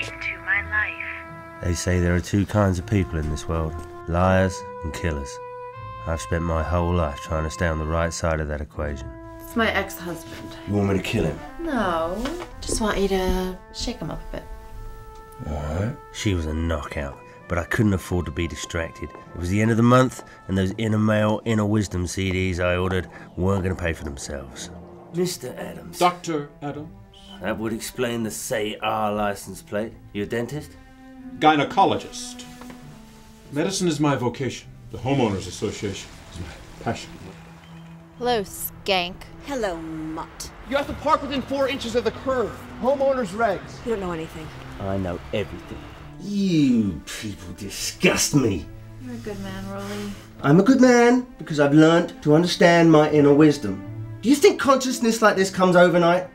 into my life. They say there are two kinds of people in this world, liars and killers. I've spent my whole life trying to stay on the right side of that equation. It's my ex-husband. You want me to kill him? No. Just want you to shake him up a bit. Alright. She was a knockout, but I couldn't afford to be distracted. It was the end of the month, and those Inner Male, Inner Wisdom CDs I ordered weren't going to pay for themselves. Mr. Adams. Dr. Adams. That would explain the Say R license plate. You a dentist? Gynecologist. Medicine is my vocation. The Homeowners Association is my passion. Hello, skank. Hello, mutt. You have to park within 4 inches of the curb. Homeowners regs. You don't know anything. I know everything. You people disgust me. You're a good man, Roland. I'm a good man because I've learned to understand my inner wisdom. Do you think consciousness like this comes overnight?